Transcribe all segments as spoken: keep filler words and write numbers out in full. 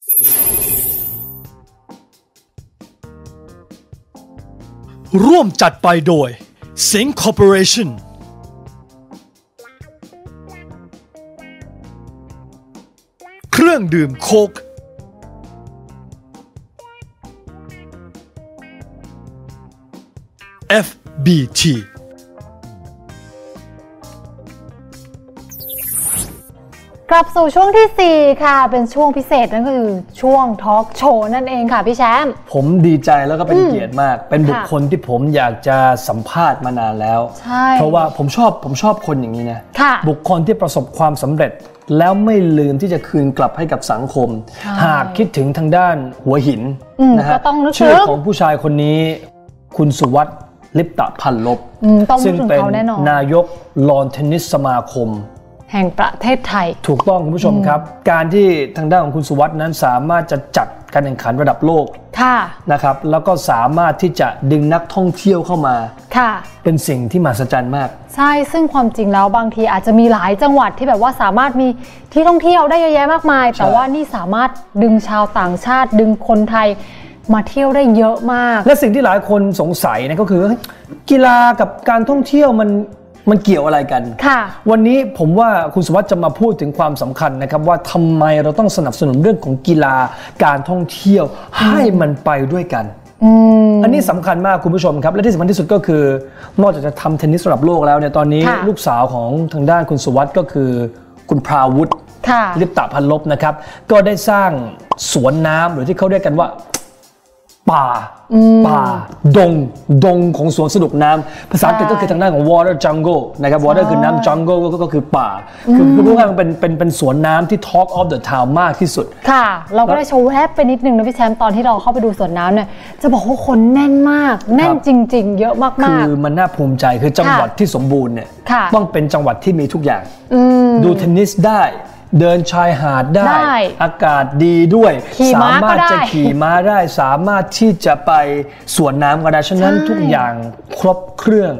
ร่วมจัดไปโดย Sing Corporationเครื่องดื่มโค้กเอฟ บี ที กลับสู่ช่วงที่สี่ค่ะเป็นช่วงพิเศษนั่นก็คือช่วงทอล์กโชว์นั่นเองค่ะพี่แชมป์ผมดีใจแล้วก็เป็นเกียรติมากเป็นบุคคลที่ผมอยากจะสัมภาษณ์มานานแล้วเพราะว่าผมชอบผมชอบคนอย่างนี้นะบุคคลที่ประสบความสำเร็จแล้วไม่ลืมที่จะคืนกลับให้กับสังคมหากคิดถึงทางด้านหัวหินนะฮะชื่อของผู้ชายคนนี้คุณสุวัฒน์ลิปตะพันลบซึ่งเป็นนายกลอนเทนนิสสมาคมแห่งประเทศไทยถูกต้องคุณผู้ชมครับการที่ทางด้านของคุณสุวัฒน์นั้นสามารถจะจัดการแข่งขันระดับโลกนะครับแล้วก็สามารถที่จะดึงนักท่องเที่ยวเข้ามาเป็นสิ่งที่มหัศจรรย์มากใช่ซึ่งความจริงแล้วบางทีอาจจะมีหลายจังหวัดที่แบบว่าสามารถมีที่ท่องเที่ยวได้เยอะแยะมากมายแต่ว่านี่สามารถดึงชาวต่างชาติดึงคนไทยมาเที่ยวได้เยอะมากและสิ่งที่หลายคนสงสัยนะก็คือกีฬากับการท่องเที่ยวมันมันเกี่ยวอะไรกันค่ะวันนี้ผมว่าคุณสุวัฒน์จะมาพูดถึงความสำคัญนะครับว่าทำไมเราต้องสนับสนุนเรื่องของกีฬาการท่องเที่ยวให้มันไปด้วยกันอันนี้สำคัญมากคุณผู้ชมครับและที่สำคัญที่สุดก็คือนอกจากจะทำเทนนิสระดับโลกแล้วเนี่ยตอนนี้ลูกสาวของทางด้านคุณสุวัฒน์ก็คือคุณพราวุฒิลิปตะพันลบนะครับก็ได้สร้างสวนน้ำหรือที่เขาเรียกกันว่าป่าป่าดงดงของสวนสนุกน้ำภาษาอังกฤษก็คือทางด้านของ water jungle นะครับ water คือน้ำ jungle ก็คือป่าคือพูดง่ายๆเป็นเป็นเป็นสวนน้ำที่ talk of the town มากที่สุดค่ะเราก็ได้โชว์แวบไปนิดนึงนะพี่แชมป์ตอนที่เราเข้าไปดูสวนน้ำเนี่ยจะบอกว่าคนแน่นมากแน่นจริงๆเยอะมากๆคือมันน่าภูมิใจคือจังหวัดที่สมบูรณ์เนี่ยต้องเป็นจังหวัดที่มีทุกอย่างดูเทนนิสได้เดินชายหาดได้อากาศดีด้วยสามารถจะขี่ม้าได้สามารถที่จะไปสวนน้ำก็ได้ฉะนั้นทุกอย่างครบเครื่อง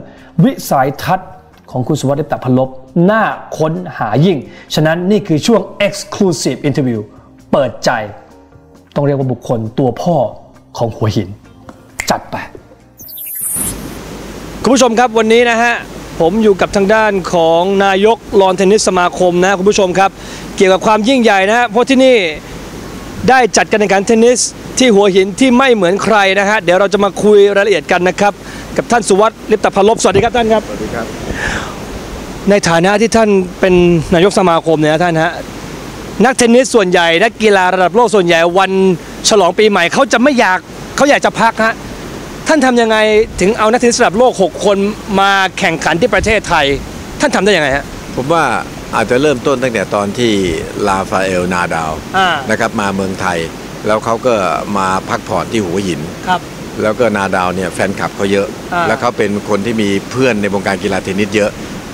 วิสัยทัศน์ของคุณสุวัฒน์ลิปตะพันลบน่าค้นหายิ่งฉะนั้นนี่คือช่วง Exclusive Interview เปิดใจต้องเรียกว่าบุคคลตัวพ่อของหัวหินจัดไปคุณผู้ชมครับวันนี้นะฮะผมอยู่กับทางด้านของนายกลอนเทนนิสสมาคมนะคุณผู้ชมครับเกี่ยวกับความยิ่งใหญ่นะเพราะที่นี่ได้จัดการแข่งขันเทนนิสที่หัวหินที่ไม่เหมือนใครนะฮะเดี๋ยวเราจะมาคุยรายละเอียดกันนะครับกับท่านสุวัฒน์ลิปตะพันลบสวัสดีครับท่านครับสวัสดีครับในฐานะที่ท่านเป็นนายกสมาคมเนี่ยท่านฮะนักเทนนิสส่วนใหญ่นักกีฬาระดับโลกส่วนใหญ่วันฉลองปีใหม่เขาจะไม่อยากเขาอยากจะพักฮะท่านทำยังไงถึงเอานักเทนนิสระดับโลกหกคนมาแข่งขันที่ประเทศไทยท่านทำได้ยังไงฮะผมว่าอาจจะเริ่มต้นตั้งแต่ตอนที่ราฟาเอลนาดาลนะครับมาเมืองไทยแล้วเขาก็มาพักผ่อนที่หัวหินแล้วก็นาดาวเนี่ยแฟนคลับเขาเยอะแล้วเขาเป็นคนที่มีเพื่อนในวงการกีฬาเทนนิสเยอะ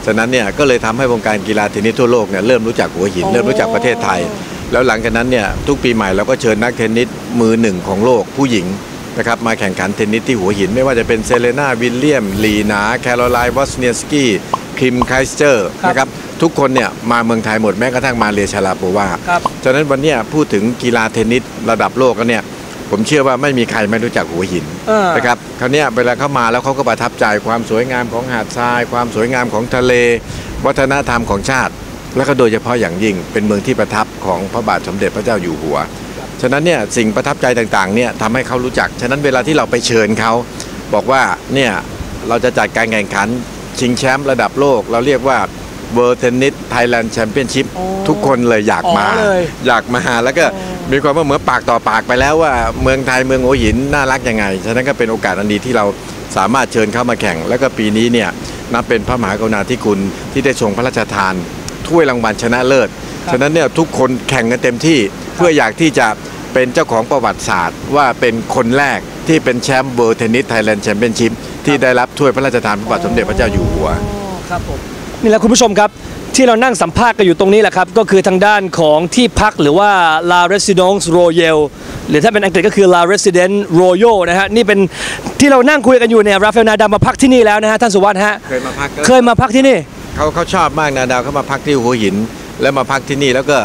ฉะนั้นเนี่ยก็เลยทำให้วงการกีฬาเทนนิสทั่วโลกเนี่ยเริ่มรู้จักหัวหินเริ่มรู้จักประเทศไทยแล้วหลังจากนั้นเนี่ยทุกปีใหม่เราก็เชิญนักเทนนิสมือหนึ่งของโลกผู้หญิงนะครับมาแข่งขันเทนนิสที่หัวหินไม่ว่าจะเป็นเซเลนาวิลเลียมลีนาแคโรไลน์วอสเนียสกี้คิมไคสเตอร์นะครับทุกคนเนี่ยมาเมืองไทยหมดแม้กระทั่งมาเลชาลาโปวาฉะนั้นวันนี้พูดถึงกีฬาเทนนิสระดับโลกแล้วเนี่ยผมเชื่อว่าไม่มีใครไม่รู้จักหัวหินนะครับคราวนี้เวลาเข้ามาแล้วเขาก็ประทับใจความสวยงามของหาดทรายความสวยงามของทะเลวัฒนธรรมของชาติและก็โดยเฉพาะอย่างยิ่งเป็นเมืองที่ประทับของพระบาทสมเด็จพระเจ้าอยู่หัวฉะนั้นเนี่ยสิ่งประทับใจต่างๆเนี่ยทำให้เขารู้จักฉะนั้นเวลาที่เราไปเชิญเขาบอกว่าเนี่ยเราจะจัดการแข่งขันชิงแชมป์ระดับโลกเราเรียกว่า World Tennis Thailand Championship ทุกคนเลยอยากมาอยากมาแล้วก็มีความว่าเหมือนปากต่อปากไปแล้วว่าเมืองไทยเมืองหัวหินน่ารักยังไงฉะนั้นก็เป็นโอกาสอันดีที่เราสามารถเชิญเข้ามาแข่งแล้วก็ปีนี้เนี่ยนับเป็นพระมหากรุณาธิคุณที่ได้ทรงพระราชทานถ้วยรางวัลชนะเลิศฉะนั้นเนี่ยทุกคนแข่งกันเต็มที่เพื่ออยากที่จะเป็นเจ้าของประวัติศาสตร์ว่าเป็นคนแรกที่เป็นแชมป์ World Tennis Thailand Championship ที่ได้รับถ้วยพระราชทานพระบาทสมเด็จพระเจ้าอยู่หัวครับผมนี่แหละคุณผู้ชมครับที่เรานั่งสัมภาษณ์กันอยู่ตรงนี้แหละครับก็คือทางด้านของที่พักหรือว่า La Residence Royale หรือถ้าเป็นอังกฤษก็คือ La Residence Royale นะฮะนี่เป็นที่เรานั่งคุยกันอยู่เนี่ยราฟาเอล นาดาลมาพักที่นี่แล้วนะฮะท่านสุวัฒน์ฮะเคยมาพักเคยมาพักที่นี่เขาเขาชอบมากนาดาลเขามาพักที่หัวหินแล้วมาพักที่นี่แล้วก็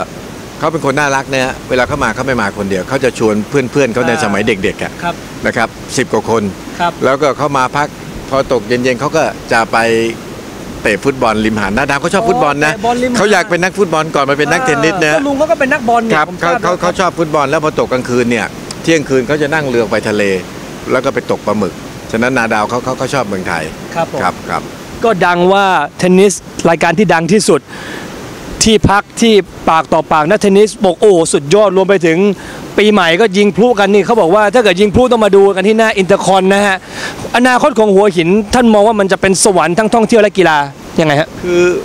เขาเป็นคนน่ารักเนี่ยเวลาเขามาเขาไม่มาคนเดียวเขาจะชวนเพื่อนๆเขาในสมัยเด็กๆนะครับสิบกว่าคนแล้วก็เขามาพักพอตกเย็นๆเขาก็จะไปเตะฟุตบอลริมหาดหน้าดาวเขาชอบฟุตบอลนะเขาอยากเป็นนักฟุตบอลก่อนมาเป็นนักเทนนิสเนี่ยลุงเขาก็เป็นนักบอลครับเขาเขาชอบฟุตบอลแล้วพอตกกลางคืนเนี่ยเที่ยงคืนเขาจะนั่งเรือไปทะเลแล้วก็ไปตกปลาหมึกฉะนั้นนาดาวเขาเขาเขาชอบเมืองไทยครับครับก็ดังว่าเทนนิสรายการที่ดังที่สุดที่พักที่ปากต่อปากนักเทนนิสบอกโอ้สุดยอดรวมไปถึงปีใหม่ก็ยิงพลุกันนี่เขาบอกว่าถ้าเกิดยิงพลุต้องมาดูกันที่หน้าอินเตอร์คอนนะฮะอนาคตของหัวหินท่านมองว่ามันจะเป็นสวรรค์ทั้งท่องเที่ยวและกีฬายังไงฮะคื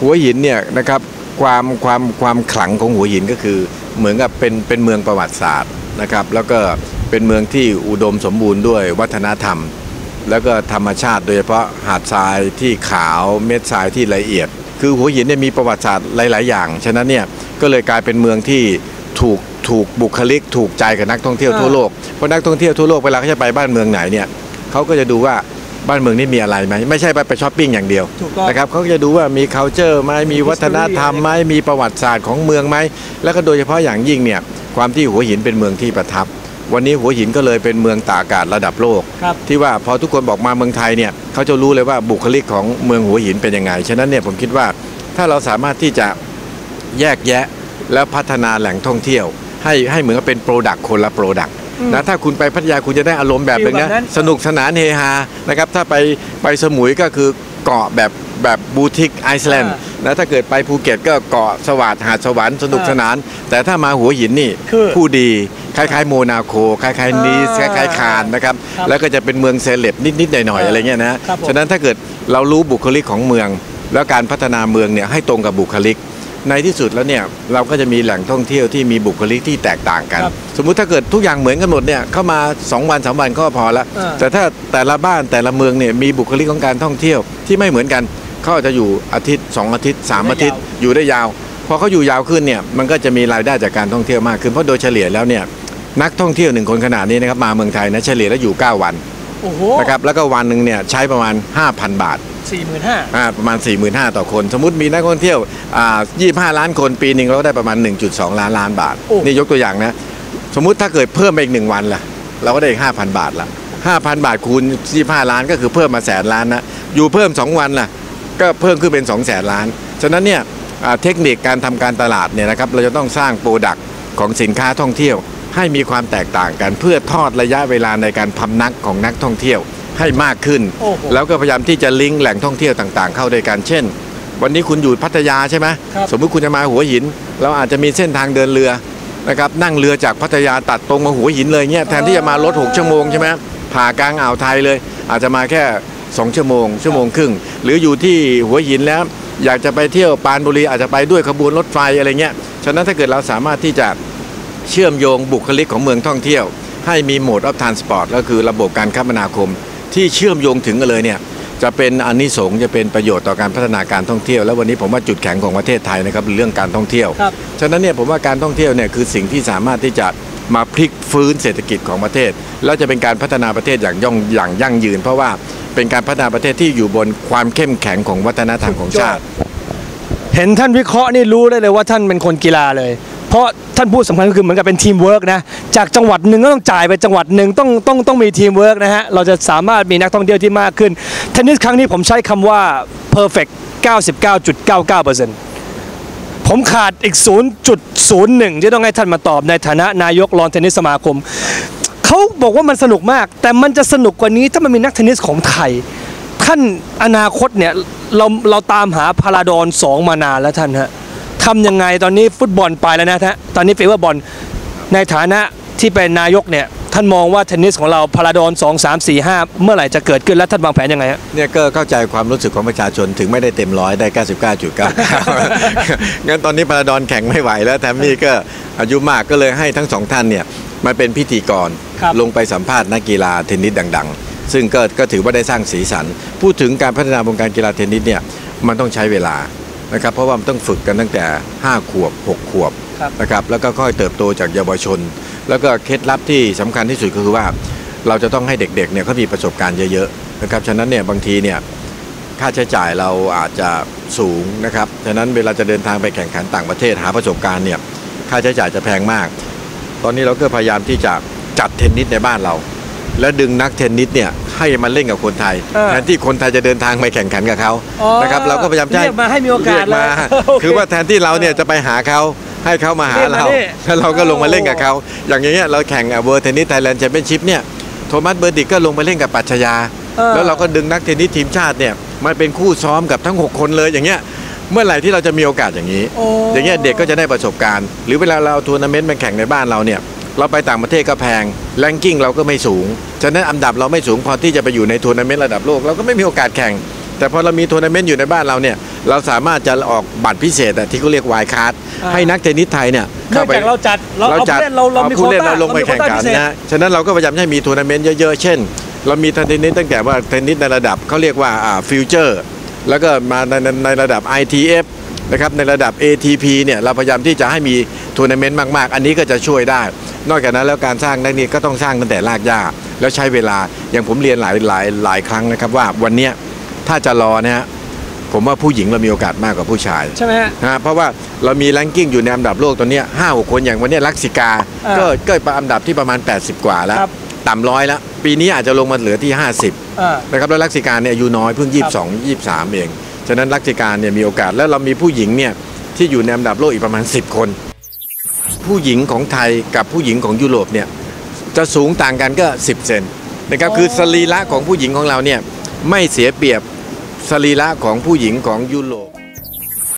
อหัวหินเนี่ยนะครับความความความขลังของหัวหินก็คือเหมือนกับเป็นเป็นเมืองประวัติศาสตร์นะครับแล้วก็เป็นเมืองที่อุดมสมบูรณ์ด้วยวัฒนธรรมแล้วก็ธรรมชาติโดยเฉพาะหาดทรายที่ขาวเม็ดทรายที่ละเอียดคือหัวหินเนี่ยมีประวัติศาสตร์หลายๆอย่างฉะนั้นเนี่ยก็เลยกลายเป็นเมืองที่ถูกถูกบุคลิกถูกใจกับนักท่องเที่ยวทั่วโลกเพราะนักท่องเที่ยวทั่วโลกเวลาเขาจะไปบ้านเมืองไหนเนี่ยเขาก็จะดูว่าบ้านเมืองนี้มีอะไรไหมไม่ใช่ไปไปช้อปปิ้งอย่างเดียวนะครับเขาจะดูว่ามี คัลเจอร์ ไหมมีวัฒนธรรมไหมมีประวัติศาสตร์ของเมืองไหมแล้วก็โดยเฉพาะอย่างยิ่งเนี่ยความที่หัวหินเป็นเมืองที่ประทับวันนี้หัวหินก็เลยเป็นเมืองตากอากาศระดับโลกที่ว่าพอทุกคนบอกมาเมืองไทยเนี่ยเขาจะรู้เลยว่าบุคลิกของเมืองหัวหินเป็นยังไงฉะนั้นเนี่ยผมคิดว่าถ้าเราสามารถที่จะแยกแยะและพัฒนาแหล่งท่องเที่ยวให้ให้เหมือนกับเป็นโปรดักต์คนละโปรดักต์นะถ้าคุณไปพัทยาคุณจะได้อารมณ์แบบนึงนะสนุกสนานเฮฮานะครับถ้าไปไปสมุยก็คือเกาะแบบแบบบูติกไอซ์แลนด์นะถ้าเกิดไปภูเก็ตก็เกาะสวัสดิ์หาดสวรรค์สนุกสนานแต่ถ้ามาหัวหินนี่ผู้ดีคล้ายๆโมนาโกคล้ายๆนีสคล้ายๆคานนะครับแล้วก็จะเป็นเมืองเซเลบนิดๆหน่อยๆอะไรเงี้ยนะฉะนั้นถ้าเกิดเรารู้บุคลิกของเมืองแล้วการพัฒนาเมืองเนี่ยให้ตรงกับบุคลิกในที่สุดแล้วเนี่ยเราก็จะมีแหล่งท่องเที่ยวที่มีบุคลิกที่แตกต่างกันสมมุติถ้าเกิดทุกอย่างเหมือนกันหมดเนี่ยเข้ามาสองวันสามวันก็พอละแต่ถ้าแต่ละบ้านแต่ละเมืองเนี่ยมีบุคลิกของการท่องเที่ยวที่ไม่เหมือนกันเขาจะอยู่อาทิตย์สองอาทิตย์สามอาทิตย์อยู่ได้ยาวพอเขาอยู่ยาวขึ้นเนี่ยมันก็จะมีรายได้จากการท่องเที่ยวมากขึ้นเพราะโดยเฉลี่ยแล้วเนี่ยนักท่องเที่ยวหนึ่งคนขนาดนี้นะครับมาเมืองไทยนะเฉลี่ยแล้วอยู่เก้าวันนะครับแล้วก็วันหนึ่งเนี่ยใช้ประมาณ ห้าพัน บาท สี่หมื่นห้าพัน อ่าประมาณ สี่หมื่นห้าพัน ต่อคนสมมุติมีนักท่องเที่ยวอ่ายี่สิบห้าล้านคนปีนึงเราได้ประมาณ หนึ่งจุดสอง ล้านล้านบาทนี่ยกตัวอย่างนะสมมุติถ้าเกิดเพิ่มไปอีกหนึ่งวันล่ะเราก็ได้อีก ห้าพัน บาทละ ห้าพัน บาทคูณ ยี่สิบห้า ล้านก็คือเพิ่มมาแสนล้านนะอยู่เพิ่มสองวันล่ะก็เพิ่มขึ้นเป็น สองแสน ล้านฉะนั้นเนี่ยเทคนิคการทำการตลาดเนี่ยนะครับเราจะต้องสร้างโปรดักต์ของสินค้าท่องเที่ยวให้มีความแตกต่างกันเพื่อทอดระยะเวลาในการพำนักของนักท่องเที่ยวให้มากขึ้นแล้วก็พยายามที่จะลิงก์แหล่งท่องเที่ยวต่างๆเข้าด้วยกันเช่นวันนี้คุณอยู่พัทยาใช่ไหมสมมุติคุณจะมาหัวหินเราอาจจะมีเส้นทางเดินเรือนะครับนั่งเรือจากพัทยาตัดตรงมาหัวหินเลยเนี่ยแทนที่จะมารถหกชั่วโมงใช่ไหมผ่ากลางอ่าวไทยเลยอาจจะมาแค่สองชั่วโมงชั่วโมงครึ่งหรืออยู่ที่หัวหินแล้วอยากจะไปเที่ยวปานบุรีอาจจะไปด้วยขบวนรถไฟอะไรเงี้ยฉะนั้นถ้าเกิดเราสามารถที่จะเชื่อมโยงบุคลิกของเมืองท่องเที่ยวให้มีโหมดออฟทรานสปอร์ตก็คือระบบการคมนาคมที่เชื่อมโยงถึงกันเลยเนี่ยจะเป็นอานิสงส์จะเป็นประโยชน์ต่อการพัฒนาการท่องเที่ยวและวันนี้ผมว่าจุดแข็งของประเทศไทยนะครับเรื่องการท่องเที่ยวฉะนั้นเนี่ยผมว่าการท่องเที่ยวเนี่ยคือสิ่งที่สามารถที่จะมาพลิกฟื้นเศรษฐกิจของประเทศแล้วจะเป็นการพัฒนาประเทศอย่างย่องอย่างยั่งยืนเพราะว่าเป็นการพัฒนาประเทศที่อยู่บนความเข้มแข็งของวัฒนธรรมของชาติเห็นท่านวิเคราะห์นี่รู้ได้เลยว่าท่านเป็นคนกีฬาเลยเพราะท่านพูดสำคัญก็คือเหมือนกับเป็นทีมเวิร์กนะจากจังหวัดหนึ่งก็ต้องจ่ายไปจังหวัดหนึ่งต้องต้องต้องมีทีมเวิร์กนะฮะเราจะสามารถมีนักท่องเที่ยวที่มากขึ้นเทนนิสครั้งนี้ผมใช้คำว่า perfect เก้าสิบเก้าจุดเก้าเก้าเปอร์เซ็นต์ผมขาดอีก ศูนย์จุดศูนย์หนึ่ง ที่ต้องให้ท่านมาตอบในฐานะนายกลอนเทนนิสสมาคมเขาบอกว่ามันสนุกมากแต่มันจะสนุกกว่านี้ถ้ามันมีนักเทนนิสของไทยท่านอนาคตเนี่ยเราเราตามหาพาราดอนสองมานานแล้วท่านฮะทำยังไงตอนนี้ฟุตบอลไปแล้วนะฮะตอนนี้ฟีเวอร์บอลในฐานะที่เป็นนายกเนี่ยท่านมองว่าเทนนิสของเราพาราดอนสอง สาม สี่ ห้าเมื่อไหร่จะเกิดขึ้นและท่านวางแผนยังไงฮะเนี่ยก็เข้าใจความรู้สึกของประชาชนถึงไม่ได้เต็มร้อยได้ เก้าสิบเก้าจุดเก้า งั้นตอนนี้พาราดอนแข่งไม่ไหวแล้วแทมมี่ก็อายุมากก็เลยให้ทั้งสองท่านเนี่ยมาเป็นพิธีกรลงไปสัมภาษณ์นักกีฬาเทนนิสดังๆซึ่งก็ก็ถือว่าได้สร้างสีสันพูดถึงการพัฒนาวงการกีฬาเทนนิสเนี่ยมันต้องใช้เวลานะครับเพราะว่ามันต้องฝึกกันตั้งแต่ห้าขวบหกขวบนะครับแล้วก็ค่อยเติบโตจากเยาวชนแล้วก็เคล็ดลับที่สำคัญที่สุดก็คือว่าเราจะต้องให้เด็กๆเนี่ยเขามีประสบการณ์เยอะๆนะครับฉะนั้นเนี่ยบางทีเนี่ยค่าใช้จ่ายเราอาจจะสูงนะครับฉะนั้นเวลาจะเดินทางไปแข่งขันต่างประเทศหาประสบการณ์เนี่ย ค่าใช้จ่ายจะแพงมากตอนนี้เราก็พยายามที่จะจัดเทนนิสในบ้านเราและดึงนักเทนนิสเนี่ยให้มาเล่นกับคนไทยแทนที่คนไทยจะเดินทางไปแข่งขันกับเขานะครับเราก็พยายามเรียกมาให้มีโอกาสมาคือว่าแทนที่เราเนี่ยจะไปหาเขาให้เขามาหาเราแล้วเราก็ลงมาเล่นกับเขาอย่างเงี้ยเราแข่งเวิลด์เทนนิสไทยแลนด์แชมเปี้ยนชิพเนี่ยโทมัสเบอร์ดิกก็ลงมาเล่นกับปัชญาแล้วเราก็ดึงนักเทนนิสทีมชาติเนี่ยมาเป็นคู่ซ้อมกับทั้งหกคนเลยอย่างเงี้ยเมื่อไหร่ที่เราจะมีโอกาสอย่างนี้อย่างเงี้ยเด็กก็จะได้ประสบการณ์หรือเวลาเราทัวร์นาเมนต์มาแข่งในบ้านเราเนี่ยเราไปต่างประเทศก็แพงแรงกิ้งเราก็ไม่สูงฉะนั้นอันดับเราไม่สูงพอที่จะไปอยู่ในทัวร์นาเมนต์ระดับโลกเราก็ไม่มีโอกาสแข่งแต่พอเรามีทัวร์นาเมนต์อยู่ในบ้านเราเนี่ยเราสามารถจะออกบัตรพิเศษที่เขาเรียกไวด์การ์ดให้นักเทนนิสไทยเนี่ยเข้าไปเราจัดเราเอาผู้เล่นเราเรามีผู้เล่นเราลงไปแข่งกันนะฉะนั้นเราก็พยายามให้มีทัวร์นาเมนต์เยอะๆเช่นเรามีเทนนิสตั้งแต่ว่าเทนนิสในระดับเขาเรียกว่าฟิวเจอร์แล้วก็มาในในระดับ ไอ ที เอฟ นะครับในระดับ เอ ที พี เนี่ยเราพยายามที่จะให้มีทัวร์นาเมนต์มากๆอันนี้ก็จะช่วยได้นอกจากนั้นแล้วการสร้างนักเรียนก็ต้องสร้างตั้งแต่รากหญ้าแล้วใช้เวลาอย่างผมเรียนหลายหลายหลายครั้งนะครับว่าวันนี้ถ้าจะรอนะฮะผมว่าผู้หญิงเรามีโอกาสมากกว่าผู้ชายใช่ไหมฮะเพราะว่าเรามีแรงกิ้งอยู่ในอันดับโลกตอนนี้ห้าหกคนอย่างวันนี้ลักษิกาก็เกิดอันดับที่ประมาณแปดสิบกว่าแล้วต่ำร้อยแล้วปีนี้อาจจะลงมาเหลือที่ห้าสิบนะครับแล้วลักษิกาเนี่ยอายุน้อยเพิ่งยี่สิบสอง ยี่สิบสามเองฉะนั้นลักษิกาเนี่ยมีโอกาสแล้วเรามีผู้หญิงเนี่ยที่อยู่ในอันดับโลกอีกประมาณสิบคนผู้หญิงของไทยกับผู้หญิงของยุโรปเนี่ยจะสูงต่างกันก็สิบเซนนะครับคือสรีระของผู้หญิงของเราเนี่ยไม่เสียเปรียบสรีระของผู้หญิงของยุโรป